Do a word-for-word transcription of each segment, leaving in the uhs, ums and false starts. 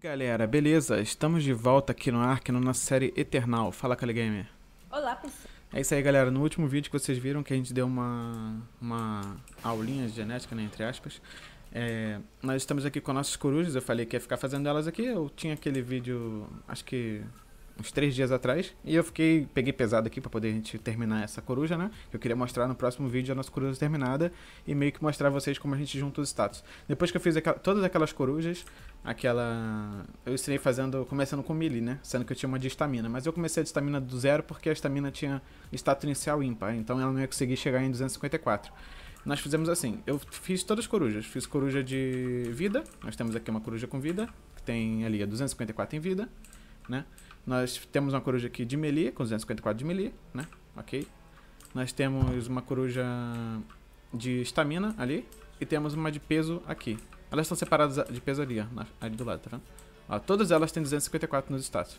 Galera, beleza? Estamos de volta aqui no Ark, na nossa série Eternal. Fala, CaliGamer. Olá, pessoal. É isso aí, galera. No último vídeo que vocês viram, que a gente deu uma, uma aulinha de genética, né, entre aspas, é, nós estamos aqui com nossas corujas. Eu falei que ia ficar fazendo elas aqui. Eu tinha aquele vídeo, acho que uns três dias atrás, e eu fiquei, peguei pesado aqui pra poder a gente terminar essa coruja, né? Eu queria mostrar no próximo vídeo a nossa coruja terminada e meio que mostrar a vocês como a gente junta os status. Depois que eu fiz aqua, todas aquelas corujas, aquela... eu ensinei fazendo, começando com Mili, né? Sendo que eu tinha uma de estamina, mas eu comecei a de estamina do zero porque a estamina tinha status inicial ímpar, então ela não ia conseguir chegar em duzentos e cinquenta e quatro. Nós fizemos assim, eu fiz todas as corujas, fiz coruja de vida, nós temos aqui uma coruja com vida, que tem ali a duzentos e cinquenta e quatro em vida, né? Nós temos uma coruja aqui de melee, com duzentos e cinquenta e quatro de melee, né? Ok. Nós temos uma coruja de estamina ali. E temos uma de peso aqui. Elas estão separadas de peso ali, ó, ali do lado, tá vendo? Ó, todas elas têm duzentos e cinquenta e quatro nos status.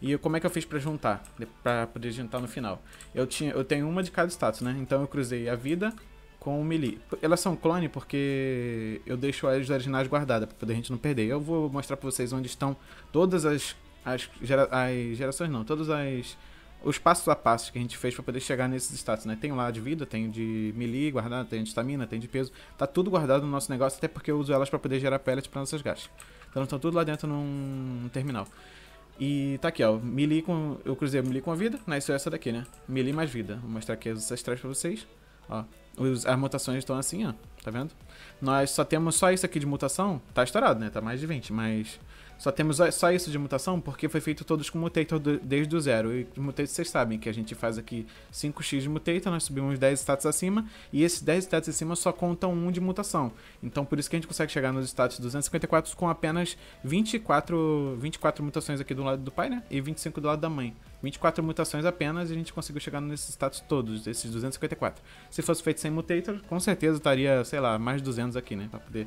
E como é que eu fiz pra juntar? Pra poder juntar no final. Eu, tinha, eu tenho uma de cada status, né? Então eu cruzei a vida com o melee. Elas são clone porque eu deixo as originais guardadas, pra poder a gente não perder. Eu vou mostrar pra vocês onde estão todas as... As, gera, as gerações não, todos as, os passos a passos que a gente fez pra poder chegar nesses status, né? Tem lá de vida, tem de melee guardado, tem de estamina, tem de peso. Tá tudo guardado no nosso negócio, até porque eu uso elas pra poder gerar pellets pra nossas gastas. Então estão tudo lá dentro num terminal. E tá aqui, ó, melee com... eu cruzei melee com a vida, né? Isso é essa daqui, né? Melee mais vida. Vou mostrar aqui as ancestrais pra vocês. Ó, os, as mutações estão assim, ó, tá vendo? Nós só temos só isso aqui de mutação. Tá estourado, né? Tá mais de vinte, mas... só temos só isso de mutação porque foi feito todos com mutator do, desde o zero. E o mutator vocês sabem que a gente faz aqui cinco x de mutator, nós subimos dez status acima. E esses dez status acima só contam um de mutação. Então por isso que a gente consegue chegar nos status duzentos e cinquenta e quatro com apenas vinte e quatro, vinte e quatro mutações aqui do lado do pai, né? E vinte e cinco do lado da mãe. vinte e quatro mutações apenas e a gente conseguiu chegar nesses status todos, esses duzentos e cinquenta e quatro. Se fosse feito sem mutator, com certeza estaria, sei lá, mais de duzentos aqui, né? Pra poder...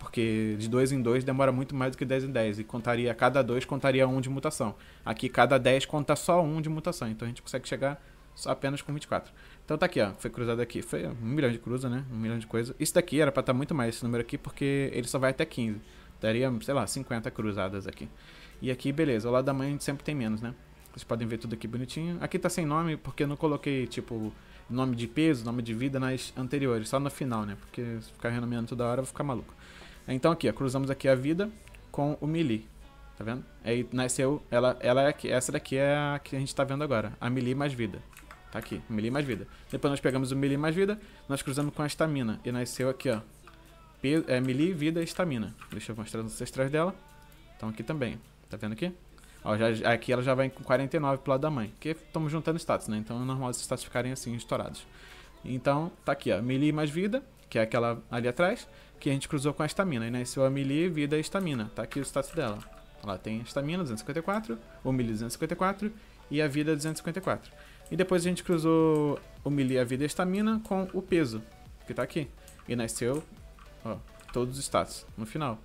porque de dois em dois demora muito mais do que dez em dez. E contaria, cada dois contaria um de mutação. Aqui cada dez conta só um de mutação. Então a gente consegue chegar só apenas com vinte e quatro. Então tá aqui, ó. Foi cruzado aqui. Foi um milhão de cruza, né? Um milhão de coisa. Isso daqui era pra estar muito mais, esse número aqui, porque ele só vai até quinze. Daria, sei lá, cinquenta cruzadas aqui. E aqui, beleza. O lado da mãe a gente sempre tem menos, né? Vocês podem ver tudo aqui bonitinho. Aqui tá sem nome, porque eu não coloquei, tipo... nome de peso, nome de vida nas anteriores. Só no final, né? Porque se ficar renomeando toda hora eu vou ficar maluco. Então aqui, ó, cruzamos aqui a vida com o melee, tá vendo? Aí nasceu, ela, ela é aqui, essa daqui é a que a gente tá vendo agora, a melee mais vida. Tá aqui, melee mais vida. Depois nós pegamos o melee mais vida, nós cruzamos com a estamina e nasceu aqui, ó, peso, é, melee, vida e estamina. Deixa eu mostrar os ancestrais dela. Então aqui também, tá vendo aqui? Ó, já, aqui ela já vai com quarenta e nove pro lado da mãe, porque estamos juntando status, né? Então é normal os status ficarem assim, estourados. Então, tá aqui, ó, melee mais vida, que é aquela ali atrás, que a gente cruzou com a estamina. E nasceu a melee, vida e estamina. Tá aqui o status dela. Lá tem a estamina, duzentos e cinquenta e quatro, o melee duzentos e cinquenta e quatro e a vida duzentos e cinquenta e quatro. E depois a gente cruzou o melee, a vida e a estamina com o peso, que tá aqui. E nasceu, ó, todos os status no final.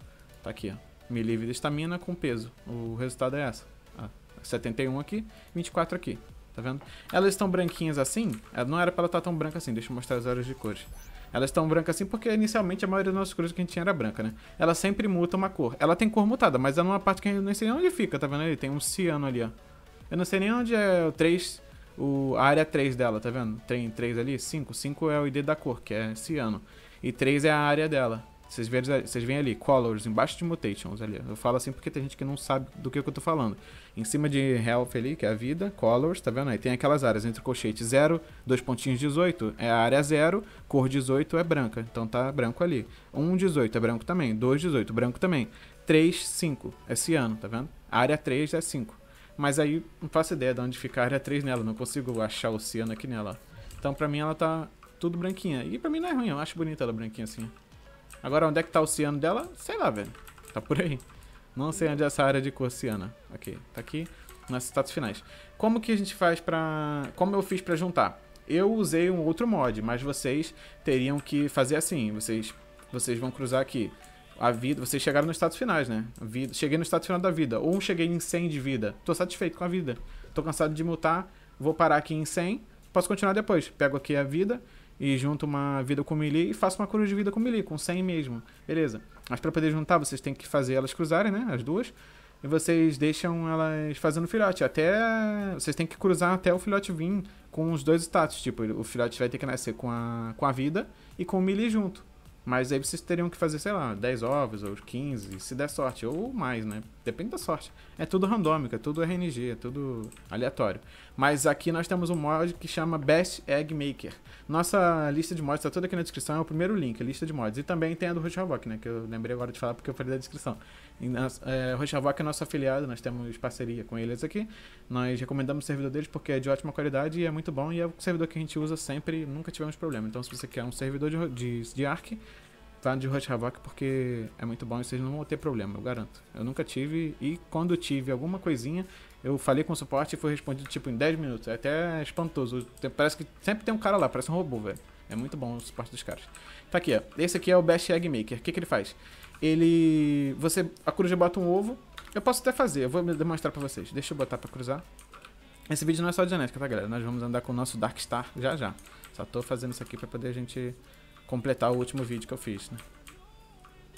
Tá aqui, ó. Melee, vida, estamina com peso. O resultado é essa. Ah, setenta e um aqui, vinte e quatro aqui. Tá vendo? Elas estão branquinhas assim. Não era pra ela estar tão branca assim. Deixa eu mostrar as horas de cores. Elas estão brancas assim porque inicialmente a maioria das nossas cores que a gente tinha era branca, né? Ela sempre muta uma cor. Ela tem cor mutada, mas é numa parte que eu não sei nem onde fica, tá vendo ali? Tem um ciano ali, ó. Eu não sei nem onde é o três, o, a área três dela, tá vendo? Tem três ali, cinco. cinco é o I D da cor, que é ciano. E três é a área dela. Vocês veem ali, colors, embaixo de mutations ali. Eu falo assim porque tem gente que não sabe do que eu tô falando. Em cima de health ali, que é a vida, colors, tá vendo? Aí tem aquelas áreas entre colchete zero, dois pontinhos dezoito, é a área zero, cor dezoito é branca, então tá branco ali. um, dezoito é branco também, dois, dezoito, branco também. três, cinco, é ciano, tá vendo? A área três é cinco. Mas aí não faço ideia de onde fica a área três nela, não consigo achar o ciano aqui nela. Então pra mim ela tá tudo branquinha. E pra mim não é ruim, eu acho bonita ela branquinha assim. Agora, onde é que tá o ciano dela? Sei lá, velho. Tá por aí. Não sei onde é essa área de cor ciana. Ok, tá aqui nas status finais. Como que a gente faz pra... como eu fiz pra juntar? Eu usei um outro mod, mas vocês teriam que fazer assim. Vocês, vocês vão cruzar aqui. A vida... vocês chegaram nos status finais, né? Vida... cheguei no status final da vida. Ou cheguei em cem de vida. Tô satisfeito com a vida. Tô cansado de mutar. Vou parar aqui em cem. Posso continuar depois. Pego aqui a vida... e junto uma vida com melee e faço uma cura de vida com melee, com cem mesmo. Beleza. Mas para poder juntar, vocês têm que fazer elas cruzarem, né? As duas. E vocês deixam elas fazendo filhote. Até... vocês têm que cruzar até o filhote vir com os dois status. Tipo, o filhote vai ter que nascer com a, com a vida e com o melee junto. Mas aí vocês teriam que fazer, sei lá, dez ovos ou quinze, se der sorte. Ou mais, né? Depende da sorte. É tudo randômico, é tudo R N G, é tudo aleatório. Mas aqui nós temos um mod que chama Best Egg Maker. Nossa lista de mods está toda aqui na descrição, é o primeiro link, a lista de mods. E também tem a do Host Havoc, né? Que eu lembrei agora de falar porque eu falei da descrição. O Host Havoc é nosso afiliado, nós temos parceria com eles aqui. Nós recomendamos o servidor deles porque é de ótima qualidade e é muito bom. E é o servidor que a gente usa sempre, nunca tivemos problema. Então se você quer um servidor de, de, de Ark... tá de Host Havoc porque é muito bom e vocês não vão ter problema, eu garanto. Eu nunca tive e quando tive alguma coisinha, eu falei com o suporte e foi respondido tipo em dez minutos. É até espantoso. Parece que sempre tem um cara lá, parece um robô, velho. É muito bom o suporte dos caras. Tá aqui, ó. Esse aqui é o Best Egg Maker. O que que ele faz? Ele... você... a coruja bota um ovo. Eu posso até fazer, eu vou demonstrar pra vocês. Deixa eu botar pra cruzar. Esse vídeo não é só de genética, tá, galera? Nós vamos andar com o nosso Dark Star já já. Só tô fazendo isso aqui pra poder a gente... completar o último vídeo que eu fiz, né?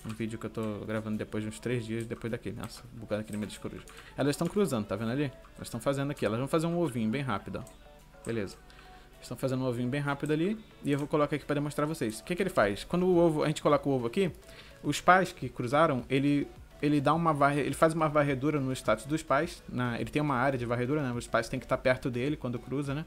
Um vídeo que eu tô gravando depois de uns três dias depois daquele. Nossa, bugado aqui no meio das corujas. Elas estão cruzando, tá vendo ali? Elas estão fazendo aqui. Elas vão fazer um ovinho bem rápido, ó. Beleza. Estão fazendo um ovinho bem rápido ali. E eu vou colocar aqui pra demonstrar pra vocês. O que que ele faz? Quando o ovo, a gente coloca o ovo aqui, os pais que cruzaram, ele... ele dá uma varre... ele faz uma varredura no status dos pais. Na... ele tem uma área de varredura, né? Os pais têm que estar perto dele quando cruza, né?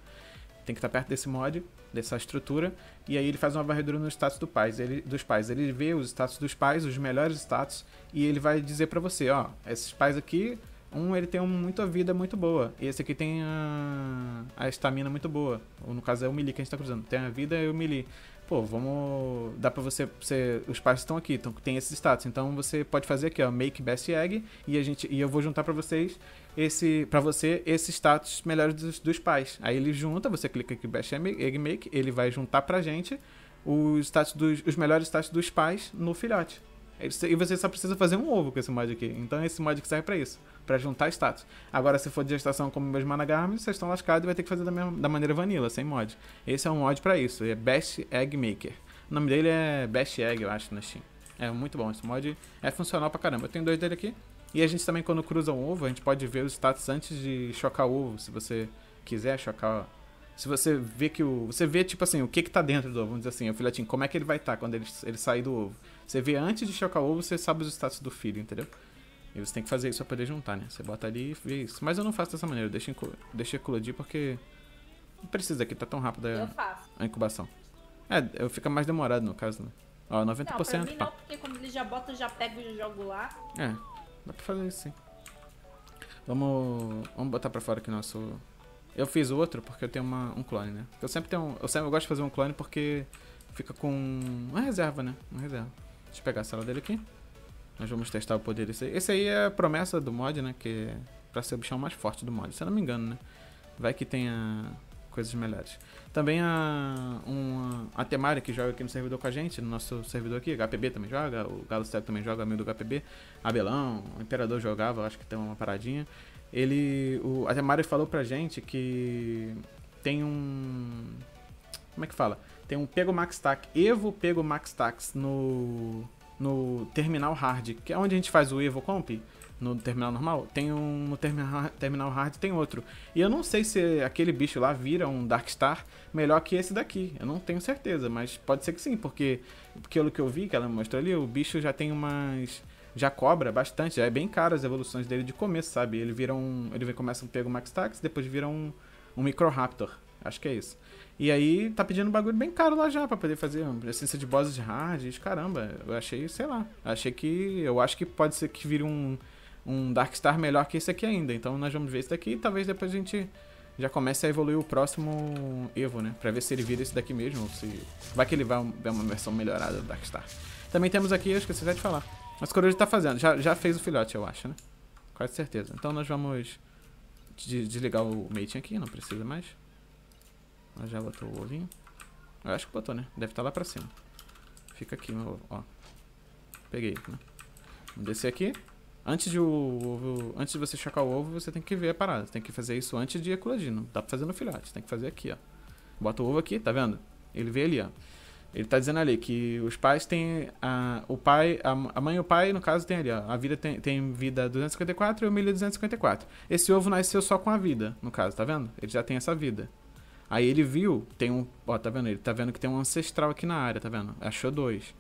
Tem que estar perto desse mod, dessa estrutura. E aí ele faz uma varredura no status do pais, ele, dos pais. Ele vê os status dos pais, os melhores status. E ele vai dizer pra você, ó, esses pais aqui, um ele tem um, muita vida muito boa. E esse aqui tem a, a estamina muito boa. Ou no caso é o Mili que a gente tá cruzando. Tem a vida e o Mili. Pô, vamos... dá pra você... você os pais estão aqui, então tem esses status. Então você pode fazer aqui, ó, Make Best Egg. E, a gente, e eu vou juntar pra vocês... esse, pra você, esse status melhores dos, dos pais. Aí ele junta, você clica aqui Best Egg Make, ele vai juntar pra gente os, status dos, os melhores status dos pais no filhote. E você só precisa fazer um ovo com esse mod aqui. Então esse mod que serve pra isso, pra juntar status. Agora se for de gestação como meus Managarmr, vocês estão lascados e vai ter que fazer da, mesma, da maneira vanilla, sem mod. Esse é um mod pra isso, é Best Egg Maker. O nome dele é Best Egg, eu acho, na Steam. É muito bom, esse mod é funcional pra caramba. Eu tenho dois dele aqui. E a gente também, quando cruza um ovo, a gente pode ver os status antes de chocar o ovo, se você quiser chocar. Se você vê que o... você vê, tipo assim, o que que tá dentro do ovo, vamos dizer assim, o filhotinho, como é que ele vai estar tá quando ele, ele sair do ovo. Você vê antes de chocar o ovo, você sabe os status do filho, entendeu? E você tem que fazer isso pra poder juntar, né? Você bota ali e vê isso. Mas eu não faço dessa maneira, eu deixo, deixo eclodir porque... não precisa aqui, tá tão rápido a, a incubação. É, fica mais demorado no caso, né? Ó, noventa por cento não, pra mim não, porque quando ele já bota, já pega e jogo lá. É. Dá pra fazer isso, sim. Vamos, vamos botar pra fora aqui nosso... eu fiz outro porque eu tenho uma, um clone, né? Eu sempre tenho um, eu sempre eu gosto de fazer um clone porque fica com uma reserva, né? Uma reserva. Deixa eu pegar a sala dele aqui. Nós vamos testar o poder desse aí. Esse aí é a promessa do mod, né? Que é pra ser o bichão mais forte do mod, se eu não me engano, né? Vai que tenha coisas melhores. Também a, uma, a Temari, que joga aqui no servidor com a gente, no nosso servidor aqui, H P B também joga, o Galo Céu também joga, amigo do H P B, Abelão, o Imperador jogava, acho que tem uma paradinha. Ele, o, a Temari falou pra gente que tem um... como é que fala? Tem um Pego Max Tax, Evo Pego Max Tax no, no Terminal Hard, que é onde a gente faz o Evo Comp. No terminal normal, tem um... no terminal, terminal hard tem outro. E eu não sei se aquele bicho lá vira um Dark Star melhor que esse daqui. Eu não tenho certeza, mas pode ser que sim, porque... pelo que eu vi, que ela me mostrou ali, o bicho já tem umas... já cobra bastante, já é bem caro as evoluções dele de começo, sabe? Ele vira um... ele começa um Pego Max Tax, depois vira um... um Micro Raptor. Acho que é isso. E aí, tá pedindo um bagulho bem caro lá já, pra poder fazer uma essência de bosses de hard. Caramba, eu achei, sei lá. Achei que... eu acho que pode ser que vire um... um Dark Star melhor que esse aqui ainda. Então nós vamos ver esse daqui e talvez depois a gente já comece a evoluir o próximo Evo, né? Pra ver se ele vira esse daqui mesmo ou se... vai que ele vai ver uma versão melhorada do Dark Star. Também temos aqui, eu esqueci até de falar, as corujas tá fazendo, já, já fez o filhote, eu acho, né? Quase certeza. Então nós vamos de, desligar o mating aqui, não precisa mais. Nós já botou o ovinho. Eu acho que botou, né? Deve estar lá pra cima. Fica aqui, meu, ó. Peguei, né? Vamos descer aqui. Antes de, o ovo, antes de você chocar o ovo, você tem que ver a parada. Você tem que fazer isso antes de eclodir. Não dá pra fazer no filhote. Você tem que fazer aqui, ó. Bota o ovo aqui, tá vendo? Ele veio ali, ó. Ele tá dizendo ali que os pais têm... A, o pai, a, a mãe e o pai, no caso, tem ali, ó. A vida tem, tem vida duzentos e cinquenta e quatro e o milho duzentos e cinquenta e quatro. Esse ovo nasceu só com a vida, no caso, tá vendo? Ele já tem essa vida. Aí ele viu, tem um... Ó, tá vendo? Ele tá vendo que tem um ancestral aqui na área, tá vendo? Achou dois.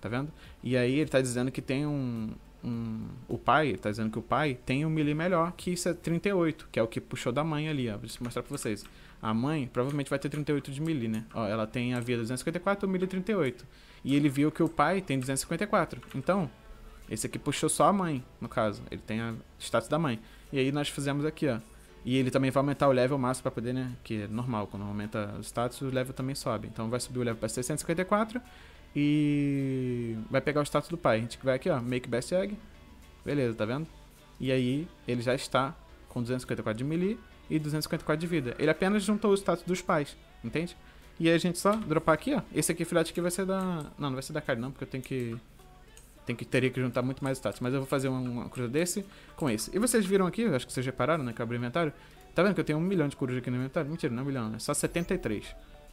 Tá vendo? E aí ele tá dizendo que tem um... um o pai, ele tá dizendo que o pai tem um milho melhor, que isso é trinta e oito, que é o que puxou da mãe ali, ó. Vou mostrar pra vocês. A mãe provavelmente vai ter trinta e oito de melee, né? Ó, ela tem a vida duzentos e cinquenta e quatro, o melee trinta e oito. E ele viu que o pai tem duzentos e cinquenta e quatro. Então, esse aqui puxou só a mãe, no caso. Ele tem a status da mãe. E aí nós fizemos aqui, ó. E ele também vai aumentar o level máximo pra poder, né? Que é normal, quando aumenta o status, o level também sobe. Então vai subir o level pra seiscentos e cinquenta e quatro e vai pegar o status do pai. A gente vai aqui, ó, make best egg. Beleza, tá vendo? E aí ele já está com duzentos e cinquenta e quatro de melee e duzentos e cinquenta e quatro de vida. Ele apenas juntou o status dos pais, entende? E aí a gente só dropar aqui, ó. Esse aqui, filhote aqui, vai ser da... Não, não vai ser da carne, não, porque eu tenho que... Tenho que... Teria que juntar muito mais status. Mas eu vou fazer uma coruja desse com esse. E vocês viram aqui, acho que vocês repararam, né, que eu abri o inventário. Tá vendo que eu tenho um milhão de corujas aqui no inventário? Mentira, não é um milhão, é só setenta e três.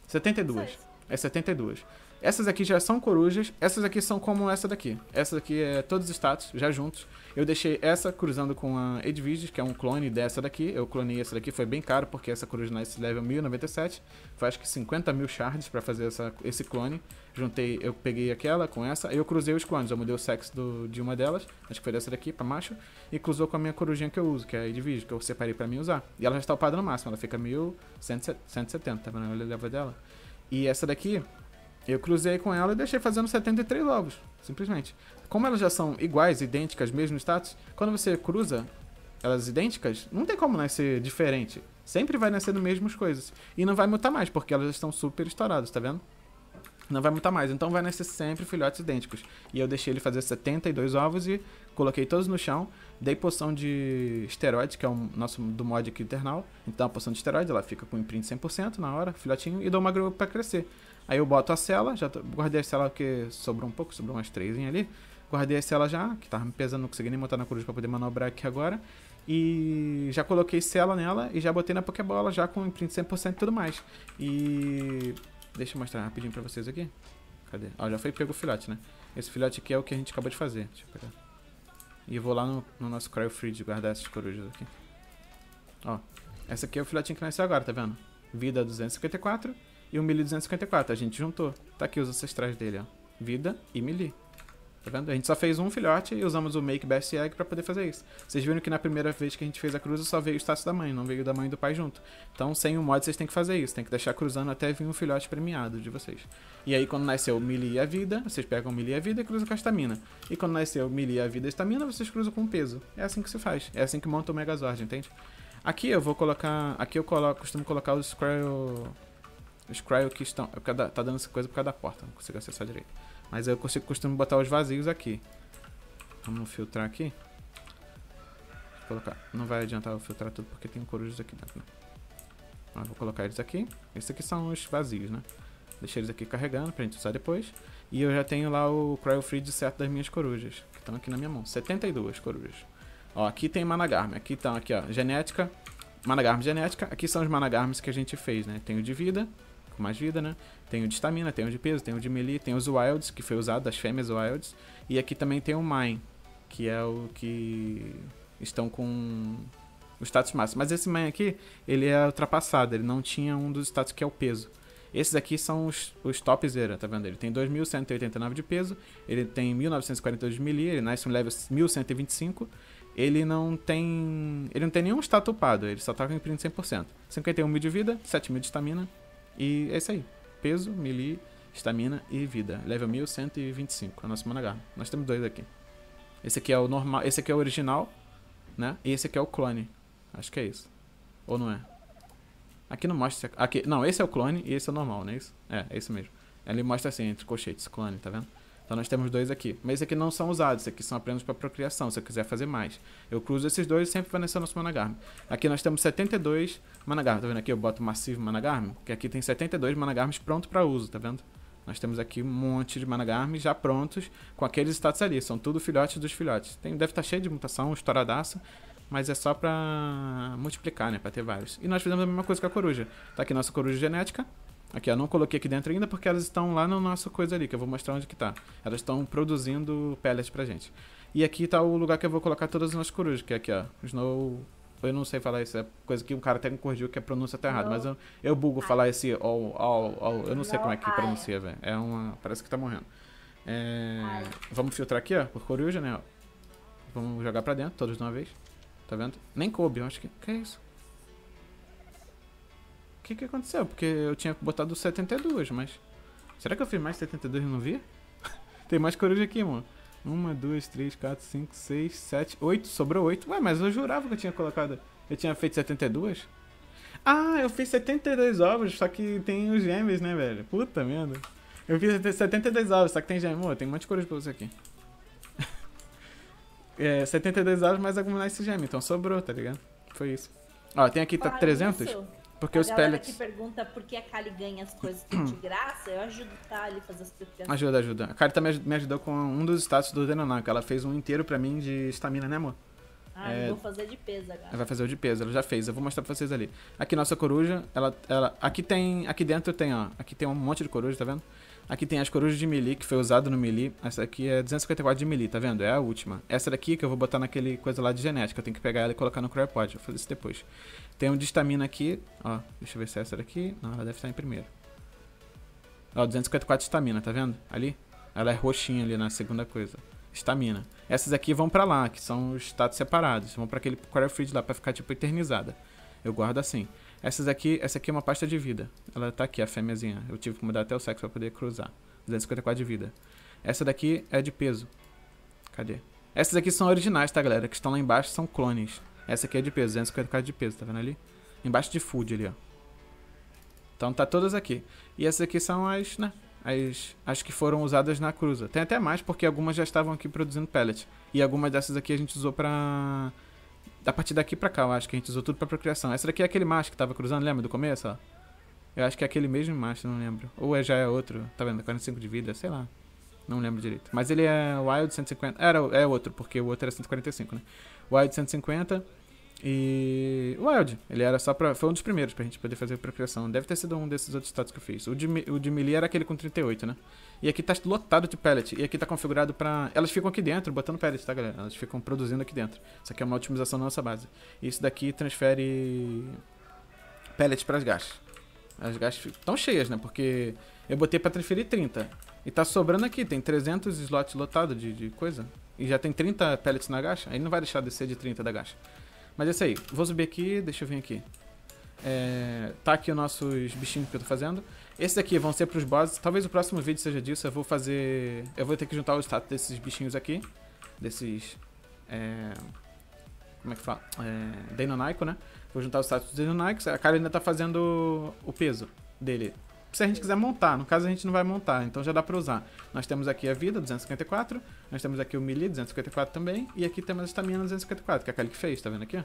setenta e duas. É setenta e duas. Essas aqui já são corujas. Essas aqui são como essa daqui. Essa daqui é todos os status, já juntos. Eu deixei essa cruzando com a Edvige, que é um clone dessa daqui. Eu clonei essa daqui, foi bem caro, porque essa coruja nesse level mil e noventa e sete. Foi acho que cinquenta mil shards pra fazer essa, esse clone. Juntei, eu peguei aquela com essa. Eu cruzei os clones, eu mudei o sexo do, de uma delas. Acho que foi dessa daqui, pra macho. E cruzou com a minha corujinha que eu uso, que é a Edvige, que eu separei pra mim usar. E ela já está upada no máximo, ela fica mil cento e setenta, tá vendo? Olha o level dela. E essa daqui... Eu cruzei com ela e deixei fazendo setenta e três ovos, simplesmente. Como elas já são iguais, idênticas, mesmo status, quando você cruza elas idênticas, não tem como nascer diferente. Sempre vai nascer nas mesmas coisas. E não vai mutar mais, porque elas estão super estouradas, tá vendo? Não vai mutar mais, então vai nascer sempre filhotes idênticos. E eu deixei ele fazer setenta e dois ovos e coloquei todos no chão. Dei poção de esteroide, que é o nosso do mod aqui Eternal. Então a poção de esteroide, ela fica com imprint cem por cento na hora, filhotinho, e dou uma grua pra crescer. Aí eu boto a cela, já tô, guardei a cela porque sobrou um pouco, sobrou umas três ali. Guardei a cela já, que tava me pesando, não consegui nem botar na coruja pra poder manobrar aqui agora. E já coloquei cela nela e já botei na Pokébola já com imprint cem por cento e tudo mais. E... deixa eu mostrar rapidinho pra vocês aqui. Cadê? Ó, já foi pego o filhote, né? Esse filhote aqui é o que a gente acabou de fazer. Deixa eu pegar. E eu vou lá no, no nosso Cryo Freeze guardar essas corujas aqui. Ó, essa aqui é o filhotinho que nasceu agora, tá vendo? Vida duzentos e cinquenta e quatro... E o melee duzentos e cinquenta e quatro, a gente juntou. Tá aqui os ancestrais dele, ó. Vida e melee. Tá vendo? A gente só fez um filhote e usamos o Make Best Egg pra poder fazer isso. Vocês viram que na primeira vez que a gente fez a cruza só veio o status da mãe, não veio da mãe e do pai junto. Então, sem o mod, vocês têm que fazer isso. Tem que deixar cruzando até vir um filhote premiado de vocês. E aí, quando nasceu o melee e a vida, vocês pegam o melee e a vida e cruzam com a estamina. E quando nasceu o melee e a vida e a estamina, vocês cruzam com o peso. É assim que se faz. É assim que monta o Megazord, entende? Aqui eu vou colocar... Aqui eu coloco, costumo colocar os Cryo... Os cryo que estão... Tá dando essa coisa por causa da porta, não consigo acessar direito. Mas eu consigo, costumo botar os vazios aqui. Vamos filtrar aqui. Vou colocar... Não vai adiantar eu filtrar tudo porque tem corujas aqui dentro, né? Mas vou colocar eles aqui. Esses aqui são os vazios, né? Deixei eles aqui carregando pra gente usar depois. E eu já tenho lá o cryo free de certo das minhas corujas, que estão aqui na minha mão. setenta e duas corujas. Ó, aqui tem Managarmr. Aqui estão, aqui ó, genética. Managarmr genética. Aqui são os Managarmrs que a gente fez, né? Tem o de vida... mais vida, né? Tem o de estamina, tem o de peso, tem o de melee, tem os wilds, que foi usado, as fêmeas wilds. E aqui também tem o mine, que é o que estão com o status máximo. Mas esse mine aqui, ele é ultrapassado, ele não tinha um dos status que é o peso. Esses aqui são os, os top zero, tá vendo? Ele tem dois mil cento e oitenta e nove de peso, ele tem mil novecentos e quarenta e dois de melee, ele nasce um level mil cento e vinte e cinco. Ele não tem... ele não tem nenhum status upado, ele só tá com imprint cem por cento. cinquenta e um mil de vida, sete mil de estamina. E é isso aí. Peso, melee, estamina e vida. Level mil cento e vinte e cinco, a nossa Managarmr. Nós temos dois aqui. Esse aqui é o normal, esse aqui é o original, né? E esse aqui é o clone. Acho que é isso. Ou não é? Aqui não mostra, aqui, não, esse é o clone e esse é o normal, não é isso? É, é isso mesmo. Ele mostra assim, entre colchetes, clone, tá vendo? Então nós temos dois aqui. Mas esses aqui não são usados, esses aqui são apenas para procriação, se eu quiser fazer mais. Eu cruzo esses dois e sempre vai nascer o nosso Managarmr. Aqui nós temos setenta e dois Managarmr, tá vendo aqui? Eu boto massivo Managarmr, que aqui tem setenta e dois Managarmrs prontos para uso, tá vendo? Nós temos aqui um monte de Managarmrs já prontos com aqueles status ali, são tudo filhotes dos filhotes. Tem, deve estar cheio de mutação, estouradaço, mas é só para multiplicar, né, para ter vários. E nós fizemos a mesma coisa com a coruja. Tá aqui nossa coruja genética. Aqui, ó, não coloquei aqui dentro ainda porque elas estão lá na nossa coisa ali, que eu vou mostrar onde que tá. Elas estão produzindo pellets pra gente. E aqui tá o lugar que eu vou colocar todas as nossas corujas, que é aqui, ó. Snow... Eu não sei falar isso, é coisa que o cara até me corrigiu que a pronúncia tá errada, mas eu, eu bugo falar esse all, all, all, eu não sei como é que pronuncia, velho. É uma... parece que tá morrendo. É... Vamos filtrar aqui, ó, por coruja, né, ó. Vamos jogar pra dentro, todos de uma vez. Tá vendo? Nem coube, eu acho que... Que é isso? O que que aconteceu? Porque eu tinha botado setenta e dois, mas... Será que eu fiz mais setenta e dois e não vi? Tem mais coruja aqui, mano. um, dois, três, quatro, cinco, seis, sete, oito. Sobrou oito. Ué, mas eu jurava que eu tinha colocado... Eu tinha feito setenta e dois? Ah, eu fiz setenta e dois ovos, só que tem os gêmeos, né, velho? Puta merda. Eu fiz setenta e dois ovos, só que tem gêmeos. Oh, tem um monte de coruja pra você aqui. É, setenta e dois ovos, mas algumas nascem gêmeos. Então sobrou, tá ligado? Foi isso. Ó, tem aqui tá trezentos. Isso. Porque a os pellets... que pergunta por que a Kali ganha as coisas de graça, eu ajudo tá, ali a fazer as preparações. Ajuda, ajuda. A Kali também me ajudou com um dos status do Deinonychus, que ela fez um inteiro pra mim de estamina, né, amor? Ah, é... eu vou fazer de peso agora. Ela vai fazer o de peso, ela já fez, eu vou mostrar pra vocês ali. Aqui nossa coruja, ela, ela... Aqui tem... Aqui dentro tem, ó. Aqui tem um monte de coruja, tá vendo? Aqui tem as corujas de Mili, que foi usado no Mili. Essa aqui é duzentos e cinquenta e quatro de Mili, tá vendo? É a última. Essa daqui que eu vou botar naquele coisa lá de genética, eu tenho que pegar ela e colocar no cryopod, eu vou fazer isso depois. Tem um de estamina aqui, ó, deixa eu ver se é essa daqui. Não, ela deve estar em primeiro. Ó, duzentos e cinquenta e quatro de estamina, tá vendo? Ali, ela é roxinha ali na segunda coisa. Estamina. Essas aqui vão pra lá, que são os status separados. Vão pra aquele cryofreeze lá, pra ficar tipo eternizada. Eu guardo assim. Essas aqui, essa aqui é uma pasta de vida. Ela tá aqui, a fêmeazinha. Eu tive que mudar até o sexo pra poder cruzar. duzentos e cinquenta e quatro de vida. Essa daqui é de peso. Cadê? Essas aqui são originais, tá, galera? Que estão lá embaixo, são clones. Essa aqui é de peso, duzentos e cinquenta e quatro de peso, tá vendo ali? Embaixo de food ali, ó. Então tá todas aqui. E essas aqui são as, né? As, as que foram usadas na cruza. Tem até mais, porque algumas já estavam aqui produzindo pellet. E algumas dessas aqui a gente usou pra... A partir daqui pra cá, eu acho que a gente usou tudo pra procriação. Essa daqui é aquele macho que tava cruzando, lembra do começo, ó? Eu acho que é aquele mesmo macho, não lembro. Ou é, já é outro, tá vendo? quarenta e cinco de vida, sei lá. Não lembro direito. Mas ele é Wild cento e cinquenta. Era, é outro, porque o outro era cento e quarenta e cinco, né? Wild cento e cinquenta e... Wild. Ele era só pra... Foi um dos primeiros pra gente poder fazer a procriação. Deve ter sido um desses outros status que eu fiz. O de, o de Melee era aquele com trinta e oito, né? E aqui tá lotado de pellet. E aqui tá configurado pra... Elas ficam aqui dentro, botando pellet, tá, galera? Elas ficam produzindo aqui dentro. Isso aqui é uma otimização da nossa base. E isso daqui transfere... pellet pras gastas. As gastas estão cheias, né? Porque eu botei pra transferir trinta. E tá sobrando aqui, tem trezentos slots lotados de, de coisa. E já tem trinta pellets na gacha. Aí não vai deixar descer de trinta da gacha. Mas é isso aí, vou subir aqui, deixa eu vir aqui. É, tá aqui os nossos bichinhos que eu tô fazendo. Esses aqui vão ser pros bosses. Talvez o próximo vídeo seja disso, eu vou fazer... Eu vou ter que juntar o status desses bichinhos aqui. Desses... É... Como é que fala? É... Deinonychus, né? Vou juntar o status dos Deinonychus. A cara ainda tá fazendo o peso dele. Se a gente quiser montar, no caso a gente não vai montar, então já dá pra usar. Nós temos aqui a vida, duzentos e cinquenta e quatro, nós temos aqui o melee, duzentos e cinquenta e quatro também, e aqui temos a estamina, duzentos e cinquenta e quatro, que é aquele que fez, tá vendo aqui?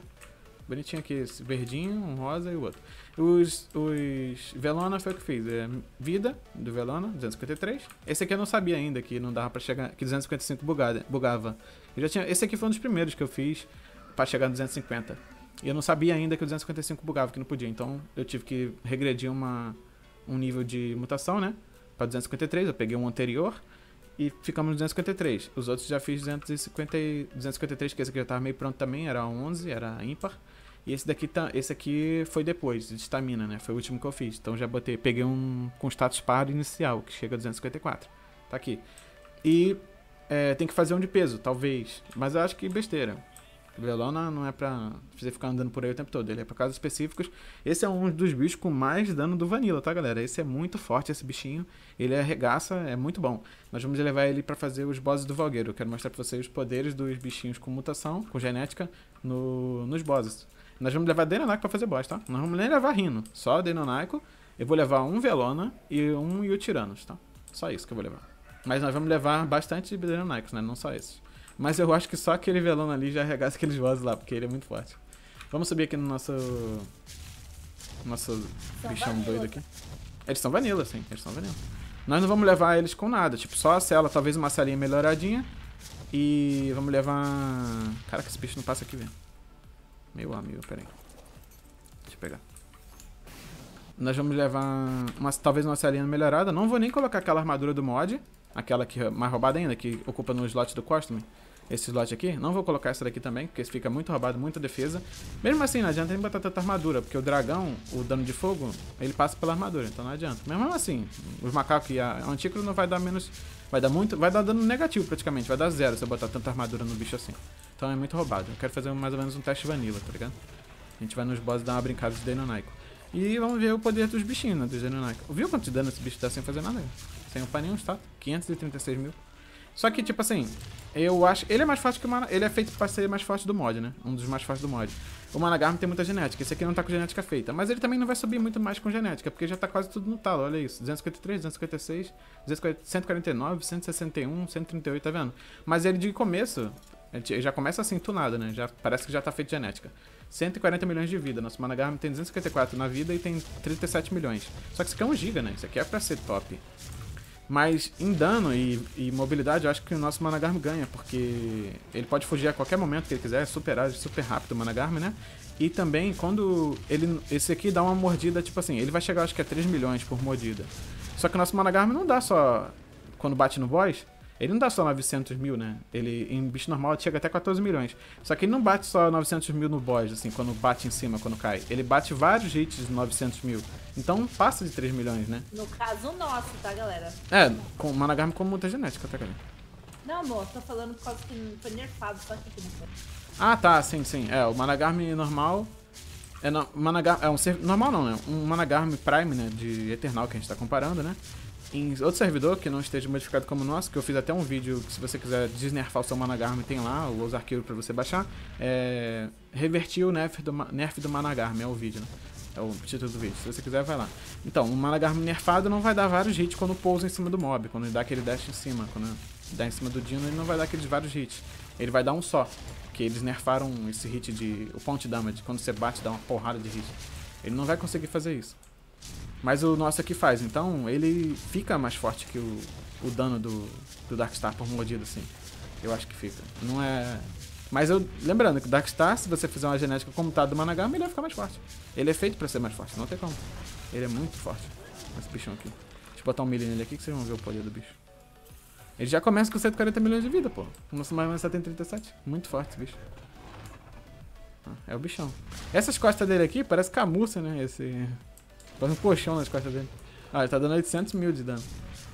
Bonitinho aqui, esse verdinho, um rosa e o outro. Os, os Velona foi o que fiz, é vida do Velona, duzentos e cinquenta e três. Esse aqui eu não sabia ainda que não dava pra chegar, que duzentos e cinquenta e cinco bugada, bugava. Eu já tinha, esse aqui foi um dos primeiros que eu fiz pra chegar no duzentos e cinquenta. E eu não sabia ainda que o duzentos e cinquenta e cinco bugava, que não podia, então eu tive que regredir uma... um nível de mutação, né? Para duzentos e cinquenta e três, eu peguei um anterior e ficamos no duzentos e cinquenta e três. Os outros já fiz duzentos e cinquenta e três, que esse aqui já tava meio pronto também, era onze, era ímpar. E esse daqui tá, esse aqui foi depois, de estamina, né? Foi o último que eu fiz. Então já botei, peguei um com status par inicial, que chega a duzentos e cinquenta e quatro. Tá aqui. E é, tem que fazer um de peso, talvez. Mas eu acho que besteira. Velona não é pra você ficar andando por aí o tempo todo, ele é pra casos específicos. Esse é um dos bichos com mais dano do Vanilla, tá, galera? Esse é muito forte, esse bichinho. Ele arregaça, é muito bom. Nós vamos levar ele pra fazer os bosses do Valgueiro. Eu quero mostrar pra vocês os poderes dos bichinhos com mutação, com genética, no, nos bosses. Nós vamos levar Deinonychus pra fazer boss, tá? Nós vamos nem levar Rino, só Deinonychus. Eu vou levar um Velona e um Yutyrannus, tá? Só isso que eu vou levar. Mas nós vamos levar bastante Deinonychus, né? Não só esses. Mas eu acho que só aquele Velona ali já arregaça aqueles bosses lá, porque ele é muito forte. Vamos subir aqui no nosso... Nosso bichão doido aqui. Eles são vanilla, sim. Eles são vanilla. Nós não vamos levar eles com nada. Tipo, só a cela, talvez uma celinha melhoradinha. E vamos levar... Caraca, esse bicho não passa aqui, velho. Meu amigo, pera aí. Deixa eu pegar. Nós vamos levar uma, talvez uma Selena melhorada. Não vou nem colocar aquela armadura do mod. Aquela que é mais roubada ainda, que ocupa no slot do costume. Esse slot aqui. Não vou colocar essa daqui também, porque fica muito roubado, muita defesa. Mesmo assim, não adianta nem botar tanta armadura, porque o dragão, o dano de fogo, ele passa pela armadura. Então não adianta. Mas mesmo assim, os macacos e a antícora não vai dar menos... Vai dar muito... Vai dar dano negativo, praticamente. Vai dar zero se eu botar tanta armadura no bicho assim. Então é muito roubado. Eu quero fazer mais ou menos um teste vanilla, tá ligado? A gente vai nos bosses dar uma brincada de Deinonychus. E vamos ver o poder dos bichinhos, né? Dos Deinonychus. Viu quanto de dano esse bicho dá sem fazer nada? Sem upar nenhum status. quinhentos e trinta e seis mil. Só que, tipo assim... Eu acho... Ele é mais forte que o Managarmr. Ele é feito pra ser mais forte do mod, né? Um dos mais fortes do mod. O Managarmr tem muita genética. Esse aqui não tá com genética feita. Mas ele também não vai subir muito mais com genética, porque já tá quase tudo no talo. Olha isso. duzentos e cinquenta e três, duzentos e cinquenta e seis, cento e quarenta e nove, cento e sessenta e um, cento e trinta e oito, tá vendo? Mas ele de começo... Ele já começa assim, tunado, né? Já, parece que já tá feito genética. cento e quarenta milhões de vida. Nosso Managarmr tem duzentos e cinquenta e quatro na vida e tem trinta e sete milhões. Só que isso aqui é um giga, né? Isso aqui é pra ser top. Mas em dano e, e mobilidade, eu acho que o nosso Managarmr ganha, porque ele pode fugir a qualquer momento que ele quiser, é super ágil, super rápido o Managarmr, né? E também, quando ele, esse aqui dá uma mordida, tipo assim, ele vai chegar, acho que é três milhões por mordida. Só que o nosso Managarmr não dá só, quando bate no boss, ele não dá só novecentos mil, né? Ele, em bicho normal, chega até quatorze milhões. Só que ele não bate só novecentos mil no boss, assim, quando bate em cima, quando cai. Ele bate vários hits de novecentos mil. Então, passa de três milhões, né? No caso nosso, tá, galera? É, com o Managarmr com muita genética, tá, galera? Não, amor, tô falando por causa que foi nerfado, só que não foi. Ah, tá, sim, sim. É, o Managarmr normal... É, no, Managarmr, é um servidor... Normal não, né? Um Managarmr Prime, né? De Eternal, que a gente tá comparando, né? Em outro servidor que não esteja modificado como o nosso, que eu fiz até um vídeo que, se você quiser desnerfar o seu Managarmr, tem lá os arquivos pra você baixar. É... Revertir o nerf do, nerf do Managarmr, é o vídeo, né? É o título do vídeo. Se você quiser, vai lá. Então, o Managarmr nerfado não vai dar vários hits quando pousa em cima do mob, quando ele dá aquele dash em cima. Quando dá em cima do Dino, ele não vai dar aqueles vários hits. Ele vai dar um só, porque eles nerfaram esse hit de... o Punch Damage, quando você bate, dá uma porrada de hit. Ele não vai conseguir fazer isso. Mas o nosso aqui faz, então ele fica mais forte que o, o dano do, do Dark Star por mordida, assim. Eu acho que fica. Não é... Mas eu... Lembrando que o Dark Star, se você fizer uma genética como tá do Managarmr, ele vai ficar mais forte. Ele é feito pra ser mais forte, não tem como. Ele é muito forte, esse bichão aqui. Deixa eu botar um Mili nele aqui que vocês vão ver o poder do bicho. Ele já começa com cento e quarenta milhões de vida, pô. O nosso Managarmr só tem trinta e sete. Muito forte esse bicho. Ah, é o bichão. Essas costas dele aqui parece camurça, né? Esse... Faz um colchão nas costas dele. Ah, ele tá dando oitocentos mil de dano.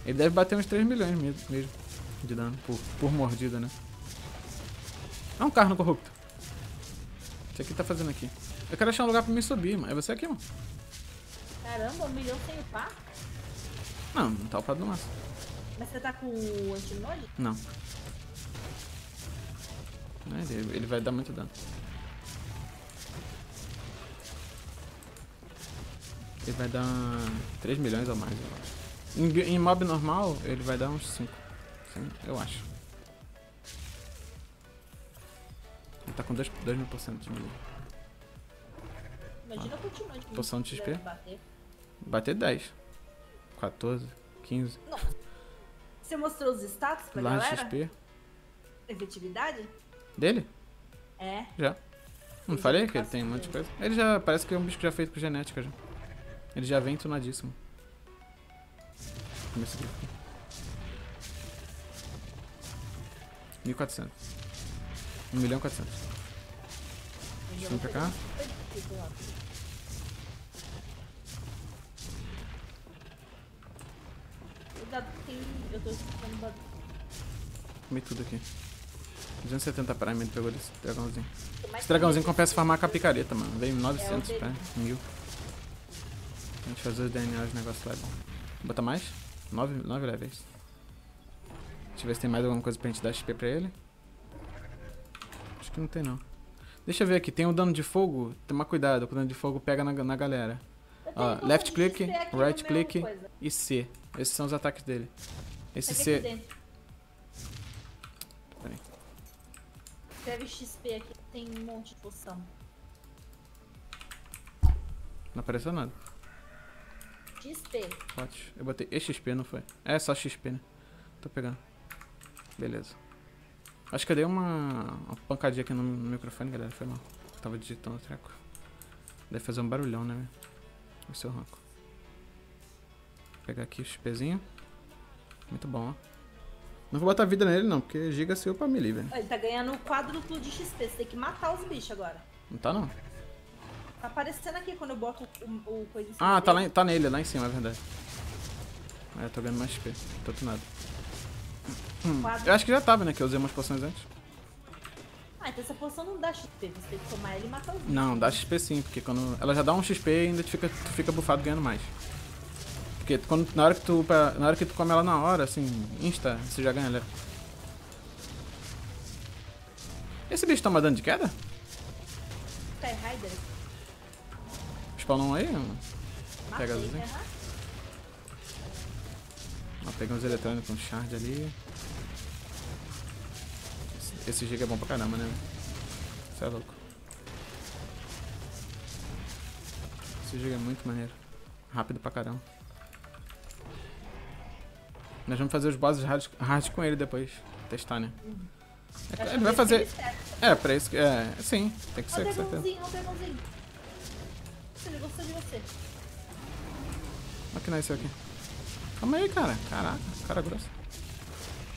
Ele deve bater uns três milhões mesmo de dano por, por mordida, né? Ah, um carro corrupto. O que você tá fazendo aqui? Eu quero achar um lugar pra me subir, mano. É você aqui, mano? Caramba, um milhão sem upar? Não, não tá upado no máximo. Mas você tá com o anti-mod? Não. Ele, ele vai dar muito dano. Ele vai dar três milhões a mais, eu acho. Em, em mob normal, ele vai dar uns cinco. Sim, eu acho. Ele tá com dois mil por cento de milhão. Imagina continuar de poção de X P. Bater. bater dez. quatorze. quinze. Nossa. Você mostrou os status pra Large galera? X P. Efetividade? Dele? É. Já. Não eu falei que ele tem um monte de coisa? Ele já parece que é um bicho que já feito com genética já. Ele já vem tunadíssimo. Começa aqui. mil e quatrocentos. um milhão e quatrocentos. Vamos pra cá. Eu tô escutando barulho. Comi tudo aqui. duzentos e setenta Prime, ele pegou desse dragãozinho. Esse dragãozinho compensa farmar com a picareta, mano. Veio novecentos é Prime, mil. A gente faz os D N As do negócio lá, é bom. Bota mais? Nove, nove levels. Deixa eu ver se tem mais alguma coisa pra gente dar X P pra ele. Acho que não tem, não. Deixa eu ver aqui. Tem um dano de fogo. Toma cuidado, o dano de fogo pega na, na galera. Ó, left click, right click e C. Esses são os ataques dele. Esse C... Pera aí. Escreve X P aqui. Tem um monte de poção. Não apareceu nada. X P. Ótimo. Eu botei E X P, não foi? É, só X P, né? Tô pegando. Beleza. Acho que eu dei uma, uma pancadinha aqui no, no microfone, galera. Foi mal. Tava digitando o treco. Deve fazer um barulhão, né? O seu ronco. pegar aqui o H P Zinho. Muito bom, ó. Não vou botar vida nele, não, porque giga seu pra Mili, velho. Ele tá ganhando quádruplo de X P, você tem que matar os bichos agora. Não tá, não. Tá aparecendo aqui quando eu boto o, o coisa em cima. Ah, tá, lá, tá nele, lá em cima, é verdade. Ah, eu tô ganhando mais X P, não tô tunado. Hum. Eu acho que já tava, né, que eu usei umas poções antes. Ah, então essa poção não dá X P, você tem que tomar ela e matar o bicho. Não, dá X P sim, porque quando... Ela já dá um X P e ainda tu fica, tu fica bufado ganhando mais. Porque quando, na, hora que tu, na hora que tu come ela na hora, assim, insta, você já ganha ela. Esse bicho toma dano de queda? Tá errado. Spawnou aí? Pega as né? Ó, peguei uns eletrônicos, um shard ali. Esse, esse giga é bom pra caramba, né? Você é louco. Esse giga é muito maneiro. Rápido pra caramba. Nós vamos fazer os bosses hard, hard com ele depois. Testar, né? Uhum. É, ele vai fazer... É, pra isso que... É, sim. Tem que ser, com certeza. Olha o dragãozinho, ele gostou de você. Olha que nasceu aqui. Calma aí, cara. Caraca, cara grosso.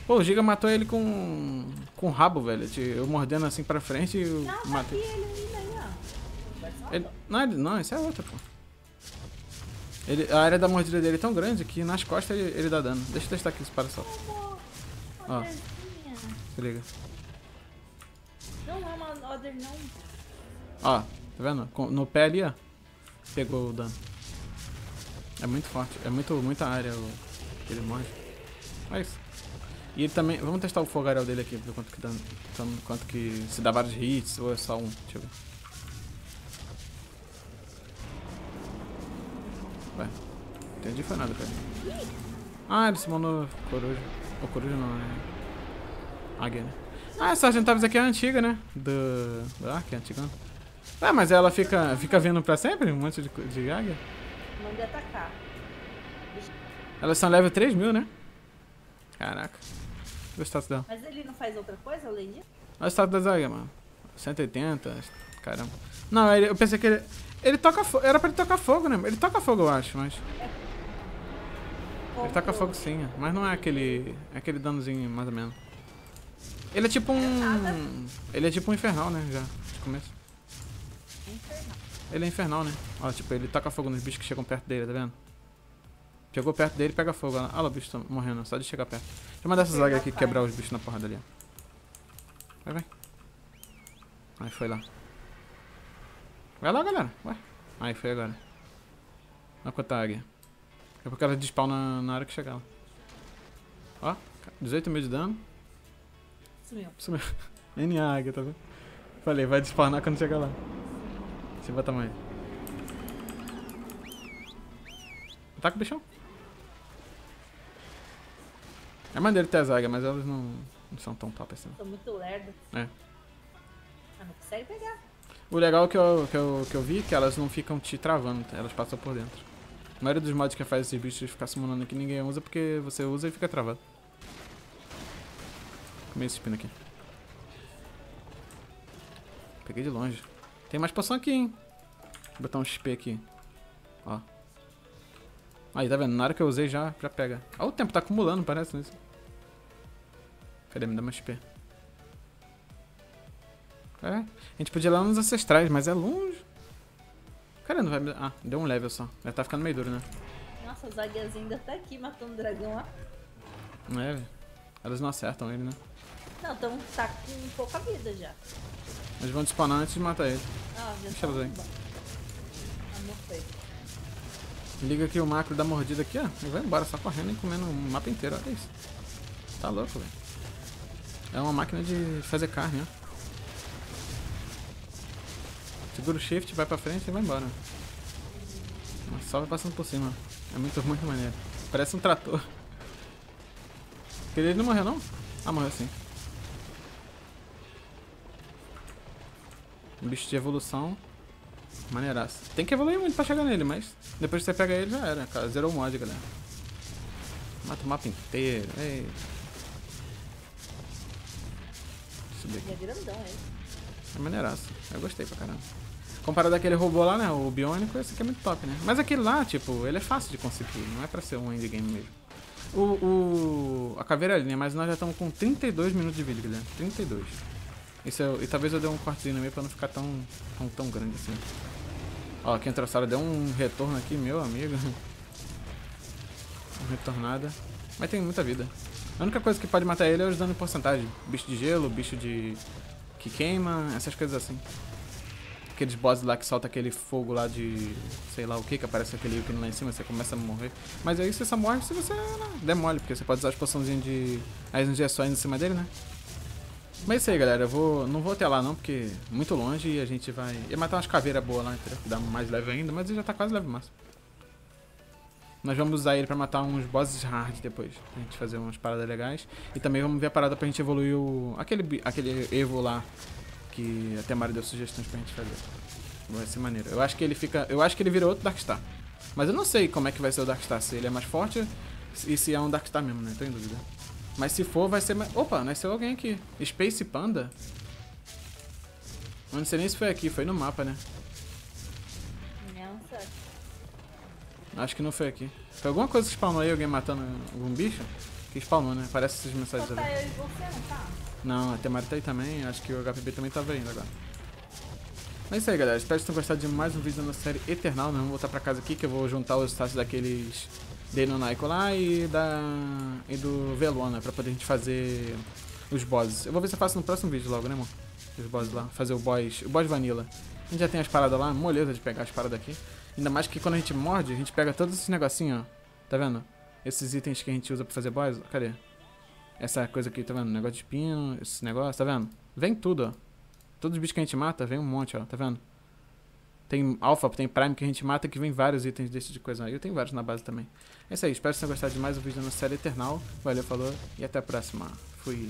Pô, o Giga matou ele com... Com o rabo, velho. Eu mordendo assim pra frente e eu não, matei. Tá aqui, ele ainda aí, ó. Ele... Não, ele... não, isso é outra, pô. Ele, a área da mordida dele é tão grande que nas costas ele, ele dá dano. Deixa eu testar aqui, para só. Ó, se liga. Não é uma other, não. Ó, tá vendo? Com, no pé ali, ó. Pegou o dano. É muito forte. É muito, muita área o, que ele morde. É isso. E ele também... Vamos testar o fogaréu dele aqui, ver quanto que dá, quanto que... Se dá vários hits ou é só um. Deixa eu ver. Vai. Não entendi foi nada, cara. Ah, ele se mandou coruja. Ou coruja não, é... Águia, né? Ah, essa Argentavis aqui é antiga, né? Do... Do Ark, é antiga. Ah, mas ela fica, fica vindo pra sempre? Um monte de, de águia? Manda atacar. Elas são level três mil, né? Caraca. O status dela. Mas ele não faz outra coisa além disso? Olha o status das águias, mano. cento e oitenta. Caramba. Não, eu pensei que ele... Ele toca fogo. Era pra ele tocar fogo, né? Ele toca fogo, eu acho, mas... Ele toca fogo sim, mas não é aquele... É aquele danozinho, mais ou menos. Ele é tipo um... Ele é tipo um infernal, né? Já, de começo. Ele é infernal, né? Ó, tipo, ele toca fogo nos bichos que chegam perto dele, tá vendo? Chegou perto dele, pega fogo. Olha lá o bicho tá morrendo, só de chegar perto. Deixa eu mandar essas águias aqui quebrar os bichos na porrada ali, ó. Vai, vai. Aí foi lá. Vai lá, galera. Ué. Aí, foi agora. Olha quanta águia. É porque ela despawna na hora que chegar lá. Ó, dezoito mil de dano. Sumiu. Sumiu. N águia, tá vendo? Falei, vai despawnar quando chegar lá. Deixa eu botar mais. Ataca o bichão. É maneiro ter as águias, mas elas não, não são tão top assim. São muito lerdas. É. Ah, não consegue pegar. O legal que eu, que, eu, que eu vi é que elas não ficam te travando, elas passam por dentro. A maioria dos mods que faz esses bichos ficar summonando aqui, ninguém usa porque você usa e fica travado. Comi esse pino aqui. Peguei de longe. Tem mais poção aqui, hein? Vou botar um X P aqui. Ó. Aí, tá vendo? Na hora que eu usei já, já pega. Olha o tempo, tá acumulando, parece. Nisso. Cadê? Me dá mais X P. É, a gente podia ir lá nos ancestrais, mas é longe. Cara, não vai me... Ah, deu um level só. Deve tá ficando meio duro, né? Nossa, as águias ainda tá aqui matando o dragão lá. É, velho. Elas não acertam ele, né? Não, então tá com pouca vida já. Eles vão despawnar antes de matar ele. Ah, já deixa elas aí. Liga aqui o macro da mordida aqui, ó. Ele vai embora, só correndo e comendo o mapa inteiro, olha isso. Tá louco, velho. É uma máquina de fazer carne, ó. Segura o shift, vai pra frente e vai embora. Mas só vai passando por cima. É muito, muito maneiro. Parece um trator. Ele não morreu, não? Ah, morreu sim. Um bicho de evolução. Maneiraço. Tem que evoluir muito pra chegar nele, mas... Depois que você pega ele, já era, cara. Zerou o mod, galera. Mata o mapa inteiro. Ei. Deixa eu subir aqui. É maneiraço. Eu gostei pra caramba. Comparado àquele robô lá, né, o Bionico, esse aqui é muito top, né? Mas aquele lá, tipo, ele é fácil de conseguir, não é pra ser um endgame mesmo. O, o... a caveira é ali, né? Mas nós já estamos com trinta e dois minutos de vídeo, Guilherme. trinta e dois. Isso é... E talvez eu dê um cortezinho no meio pra não ficar tão, tão, tão grande assim. Ó, quem entrou a sala deu um retorno aqui, meu amigo. Um retornada. Mas tem muita vida. A única coisa que pode matar ele é os danos em porcentagem. Bicho de gelo, bicho de... que queima, essas coisas assim. Aqueles bosses lá que solta aquele fogo lá de... sei lá o que, que aparece aquele ícone lá em cima, você começa a morrer. Mas aí você só morre se você não der mole, porque você pode usar as poçãozinhas de... as injeções em cima dele, né? Mas é isso aí, galera. Eu vou... não vou até lá não, porque é muito longe e a gente vai... ia matar umas caveiras boas lá, entendeu? Dá mais leve ainda, mas ele já tá quase leve máximo. Nós vamos usar ele pra matar uns bosses hard depois, pra gente fazer umas paradas legais. E também vamos ver a parada pra gente evoluir o... aquele, aquele evo lá. Que até a Mario deu sugestões pra gente fazer. Vai ser maneiro. Eu acho que ele fica... eu acho que ele vira outro Dark Star. Mas eu não sei como é que vai ser o Dark Star. Se ele é mais forte e se é um Dark Star mesmo, né? Tô em dúvida. Mas se for, vai ser mais... opa, nasceu alguém aqui. Space Panda? Eu não sei nem se foi aqui. Foi no mapa, né? Não sei. Acho que não foi aqui. Foi alguma coisa que spawnou aí, alguém matando algum bicho? Que spawnou, né? Parece essas mensagens ali. Não, a Temari tá aí também, acho que o H P B também tá vendo agora. Mas é isso aí, galera. Espero que vocês tenham gostado de mais um vídeo da nossa série Eternal. Nós vamos voltar pra casa aqui, que eu vou juntar os status daqueles Deinonychus lá e, da... e do Velona, pra poder a gente fazer os bosses. Eu vou ver se eu faço no próximo vídeo logo, né, amor? Os bosses lá, fazer o boss, o boss vanilla. A gente já tem as paradas lá, moleza de pegar as paradas aqui. Ainda mais que quando a gente morde, a gente pega todos esses negocinhos, ó. Tá vendo? Esses itens que a gente usa pra fazer boss, cadê? Essa coisa aqui, tá vendo? Negócio de espinho, esse negócio, tá vendo? Vem tudo, ó. Todos os bichos que a gente mata, vem um monte, ó, tá vendo? Tem alpha, tem prime que a gente mata, que vem vários itens desse de coisa. E eu tenho vários na base também. É isso aí, espero que vocês tenham gostado de mais um vídeo da nossa série Eternal. Valeu, falou e até a próxima. Fui.